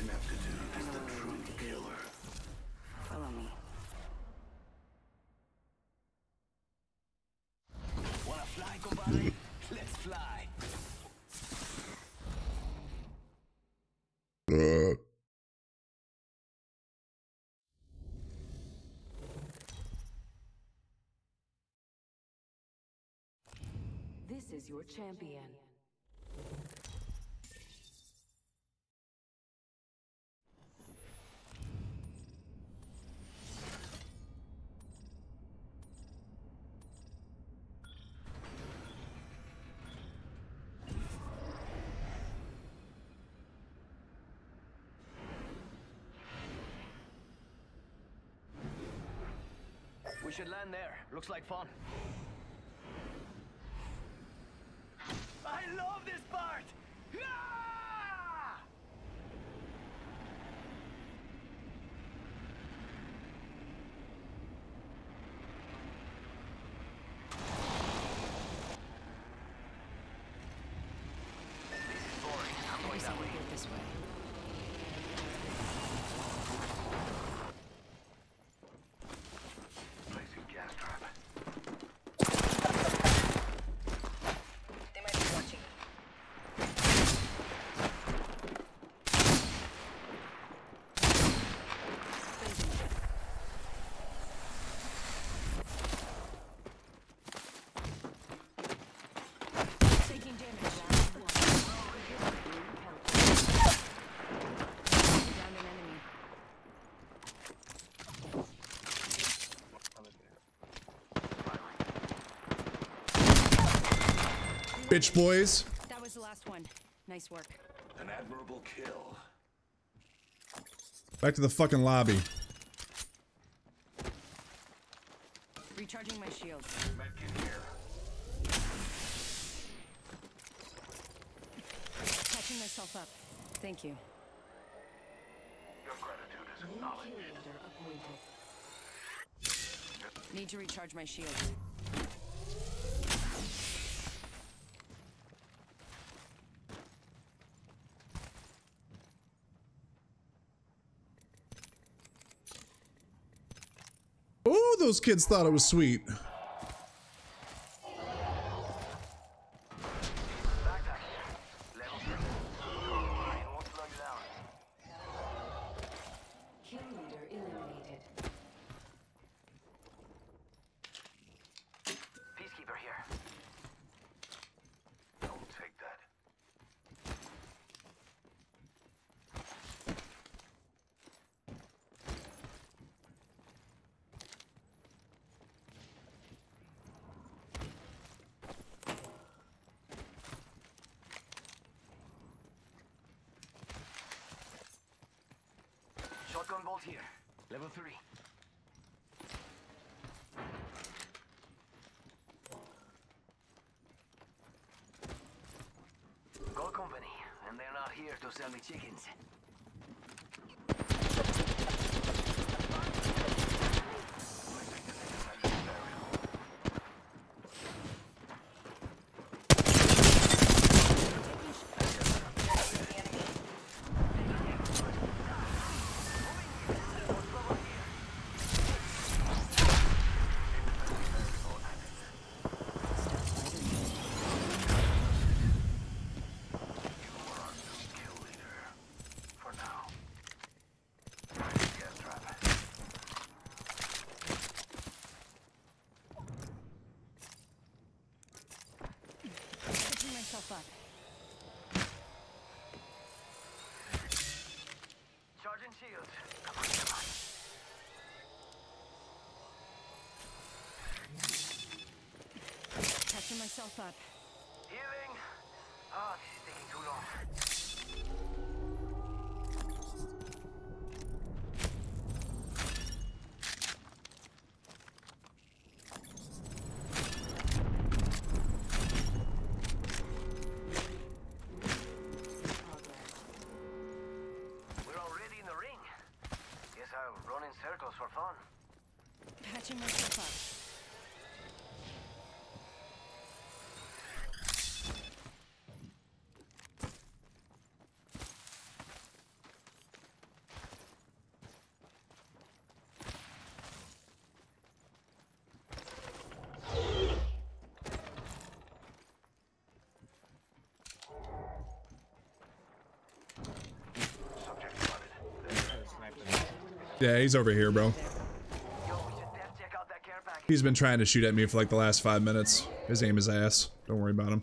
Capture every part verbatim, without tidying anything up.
ineptitude is the true killer. Follow me. Wanna fly, compadre? Let's fly. Uh. This is your champion. We should land there. Looks like fun. I love this part! Ah! This is boring. I'm going that way. This way. Bitch boys. That was the last one. Nice work. An admirable kill. Back to the fucking lobby. Recharging my shield. Medkit here. Catching myself up. Thank you. Your gratitude is acknowledged. Need to recharge my shield. Those kids thought it was sweet. Shotgun bolt here. Level three. Gold company, and they're not here to sell me chickens. Charging shield. Come on, come on. Catching myself up. Healing. Ah, oh, this is taking too long. Circles for fun. Patching myself up. Yeah, he's over here, bro. He's been trying to shoot at me for like the last five minutes. His aim is ass. Don't worry about him.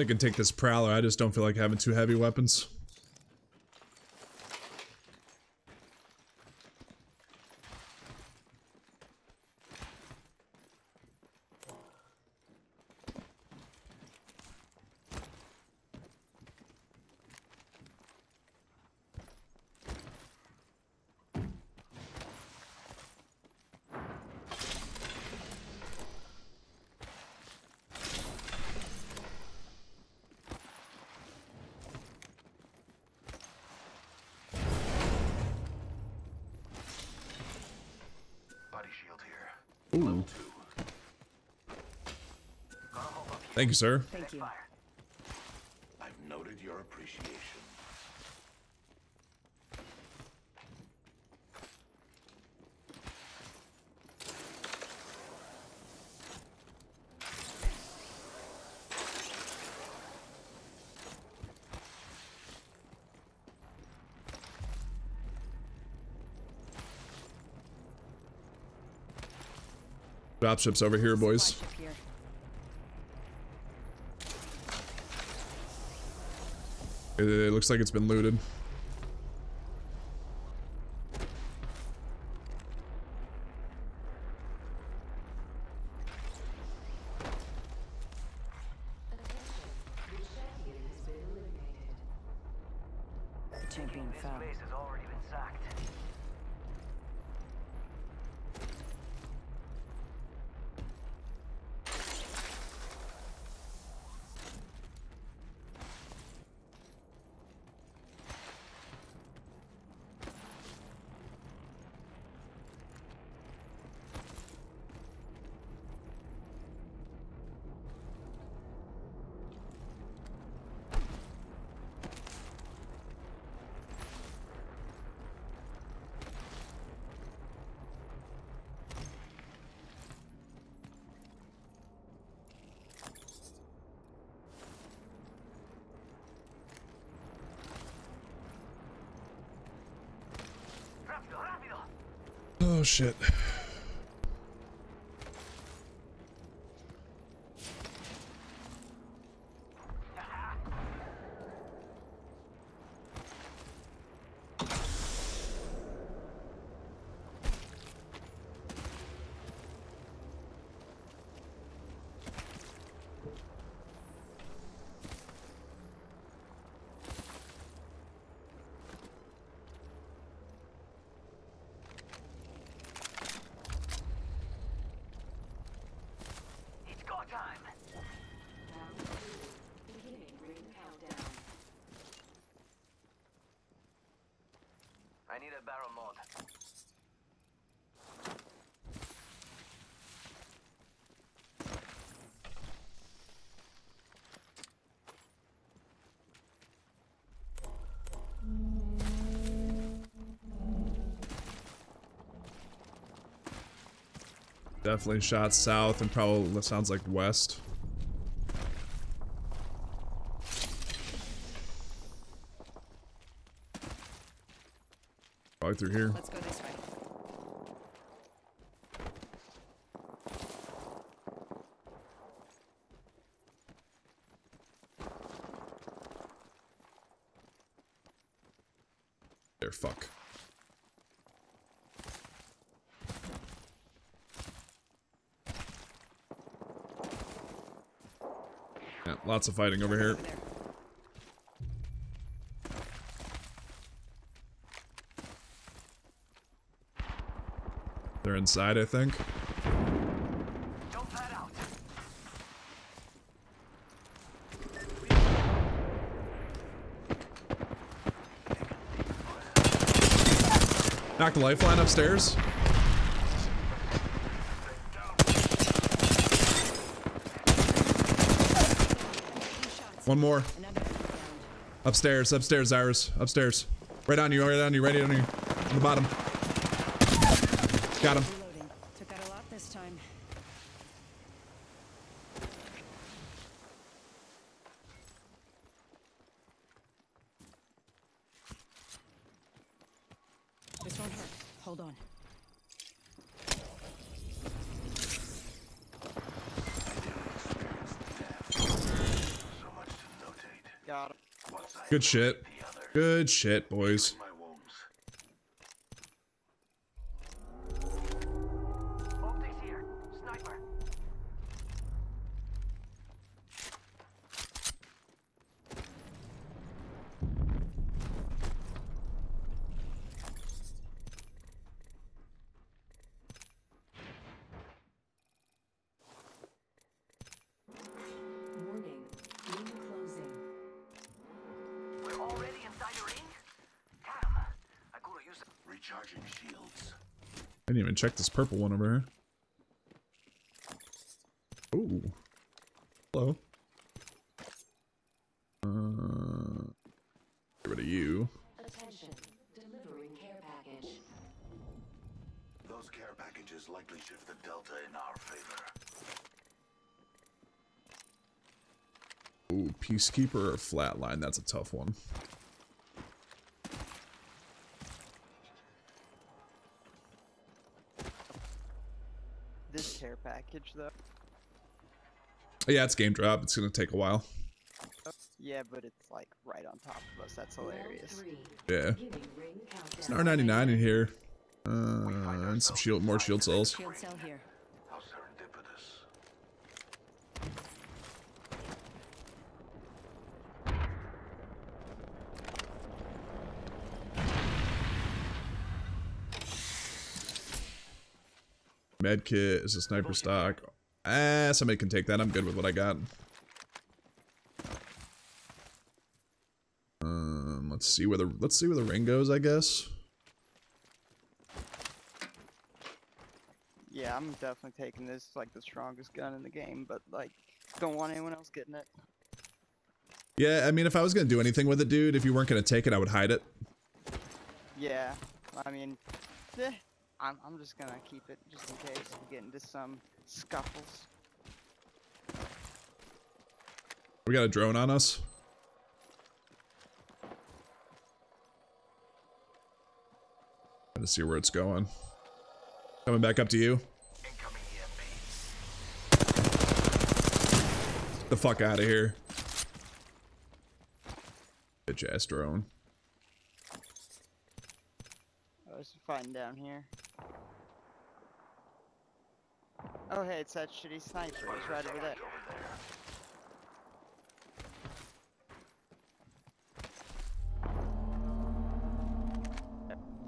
I can take this Prowler, I just don't feel like having two heavy weapons. Thank you, sir. Thank you. I've noted your appreciation. Dropship's over here, boys. It looks like it's been looted. Oh shit. Definitely shot south and probably sounds like west. Probably through here. Let's go this way. There, fuck. Lots of fighting over here. They're inside, I think. Knocked the lifeline upstairs. One more. Upstairs, upstairs, Iris. Upstairs. Right on you, right on you, right on you. On the bottom. Got him. Took that a lot this time. This won't hurt. Hold on. Got him. Good shit. Good shit, boys. I didn't even check this purple one over here. Ooh. Hello. Uh, get rid of you. Attention. Delivering care package. Those care packages likely shift the delta in our favor. Ooh, Peacekeeper or Flatline? That's a tough one. Care package though. Yeah, it's game drop. It's gonna take a while. Yeah, but it's like right on top of us. That's hilarious. Yeah. It's an R ninety-nine in here. Uh, and some shield, more shield cells. Shield cell here. How serendipitous. Medkit is a sniper stock. Ah, somebody can take that. I'm good with what I got. Um, let's see where the let's see where the ring goes, I guess. Yeah, I'm definitely taking this. It's like the strongest gun in the game, but like, don't want anyone else getting it. Yeah, I mean, if I was gonna do anything with it, dude, if you weren't gonna take it, I would hide it. Yeah, I mean. Eh. I'm, I'm just gonna keep it, just in case we get into some scuffles. We got a drone on us. Gotta see where it's going. Coming back up to you. Get the fuck out of here. Bitch ass drone. I was fighting down here. Oh hey, it's that shitty sniper. He's right over there.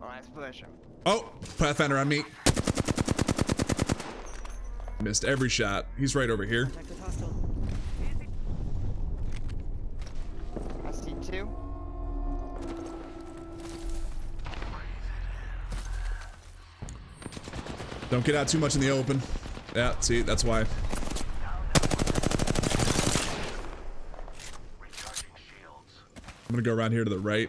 Alright, splash him. Oh! Pathfinder on me. Missed every shot. He's right over here. I see two. Don't get out too much in the open. Yeah, see, that's why. I'm gonna go around here to the right.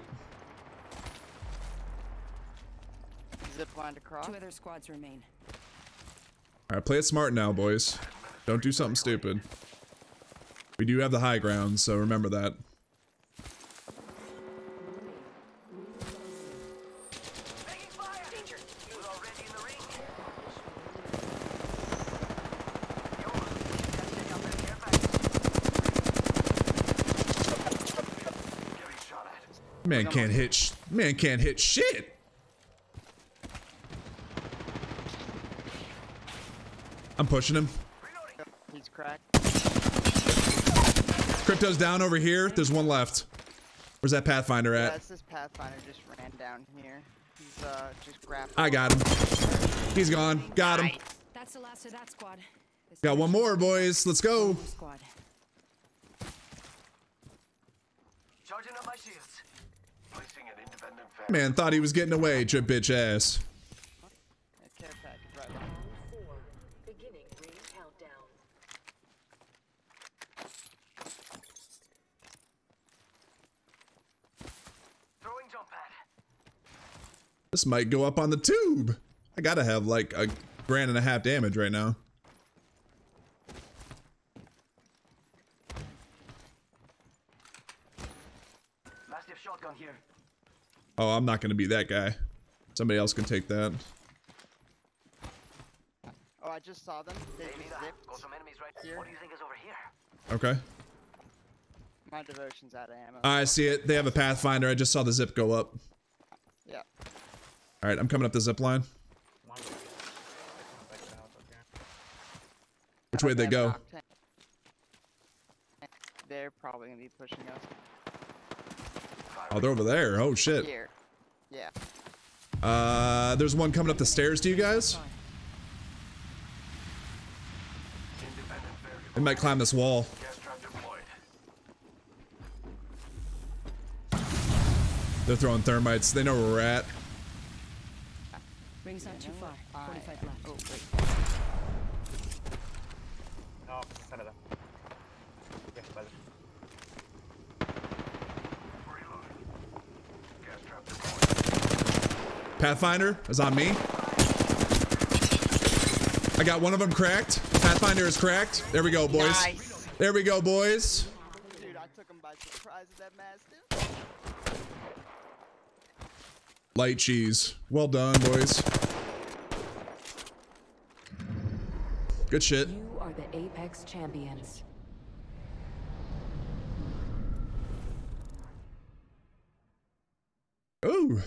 Zip line across. Two other squads remain. All right, play it smart now, boys. Don't do something stupid. We do have the high ground, so remember that. Man can't hit sh man can't hit shit. I'm pushing him. He's cracked. Crypto's down over here. There's one left. Where's that Pathfinder at? Yeah, that's this Pathfinder just ran down here. He's uh, just grabbed. I got him. He's gone. Got him. That's the last of that squad. Got one more, boys. Let's go. Charging up my shields. Placing an independent fan. Man, thought he was getting away, chip bitch ass. This might go up on the tube. I gotta have like a grand and a half damage right now. Mastiff shotgun here. Oh, I'm not gonna be that guy. Somebody else can take that. Oh, I just saw them. They just zipped. Got some enemies right here. What do you think is over here? Okay. My devotion's out of ammo. I see it. They have a Pathfinder. I just saw the zip go up. Yeah. All right, I'm coming up the zip line. Which way did they go? They're probably gonna be pushing us. Oh, they're over there. Oh shit. Yeah. Uh, there's one coming up the stairs to you guys. They might climb this wall. They're throwing thermites. They know where we're at. Rings not too far. forty-five left. Oh, wait. No, none of them. Yes, brother. Pathfinder is on me. I got one of them cracked. Pathfinder is cracked. There we go, boys. Nice. There we go, boys. Dude, I took him by surprise with that Mastiff. Light cheese. Well done, boys. Good shit. You are the Apex champions. Ooh.